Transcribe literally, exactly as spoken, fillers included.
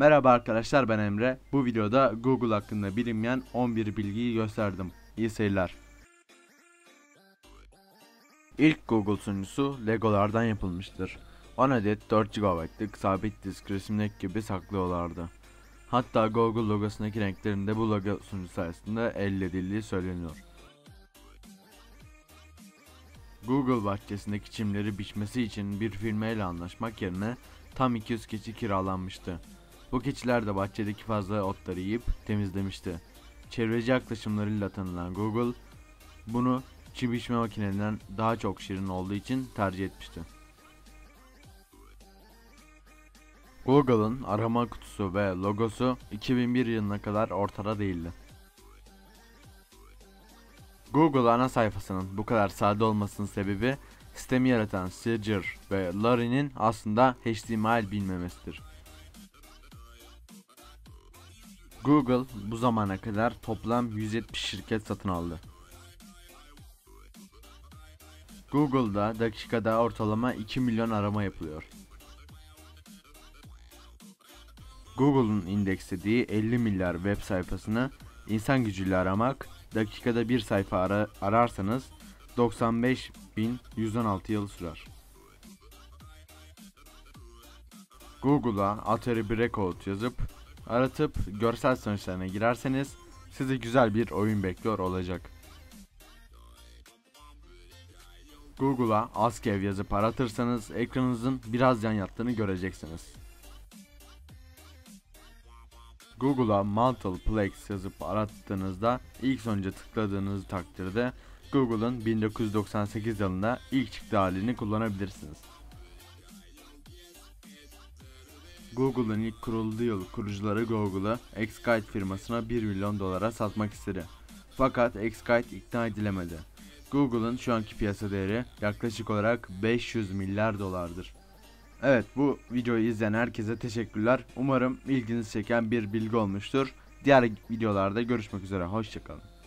Merhaba arkadaşlar, ben Emre. Bu videoda Google hakkında bilinmeyen on bir bilgiyi gösterdim. İyi seyirler. İlk Google sunucusu Legolardan yapılmıştır. on adet dört gigabaytlık sabit disk resimdeki gibi saklıyorlardı. Hatta Google logosundaki renklerin de bu logo sunucu sayesinde elde edildiği söyleniyor. Google bahçesindeki çimleri biçmesi için bir firmayla anlaşmak yerine tam iki yüz keçi kiralanmıştı. Bu keçiler de bahçedeki fazla otları yiyip temizlemişti. Çevreci yaklaşımlarıyla tanınan Google, bunu çim biçme makinelerinden daha çok şirin olduğu için tercih etmişti. Google'ın arama kutusu ve logosu iki bin bir yılına kadar ortada değildi. Google ana sayfasının bu kadar sade olmasının sebebi, sistemi yaratan Sergey ve Larry'nin aslında H T M L bilmemesidir. Google bu zamana kadar toplam yüz yetmiş şirket satın aldı. Google'da dakikada ortalama iki milyon arama yapılıyor. Google'un indekslediği elli milyar web sayfasını insan gücüyle aramak, dakikada bir sayfa ara, ararsanız doksan beş bin yüz on altı yıl sürer. Google'a Atari Breakout yazıp aratıp görsel sonuçlarına girerseniz sizi güzel bir oyun bekliyor olacak. Google'a askev yazıp aratırsanız ekranınızın biraz yan yattığını göreceksiniz. Google'a Multiplex yazıp arattığınızda ilk sonuca tıkladığınız takdirde Google'ın bin dokuz yüz doksan sekiz yılında ilk çıktığı halini kullanabilirsiniz. Google'ın ilk kurulduğu yıl kurucuları Google'ı Excite firmasına bir milyon dolara satmak istedi. Fakat Excite ikna edilemedi. Google'ın şu anki piyasa değeri yaklaşık olarak beş yüz milyar dolardır. Evet, bu videoyu izleyen herkese teşekkürler. Umarım ilginizi çeken bir bilgi olmuştur. Diğer videolarda görüşmek üzere. Hoşçakalın.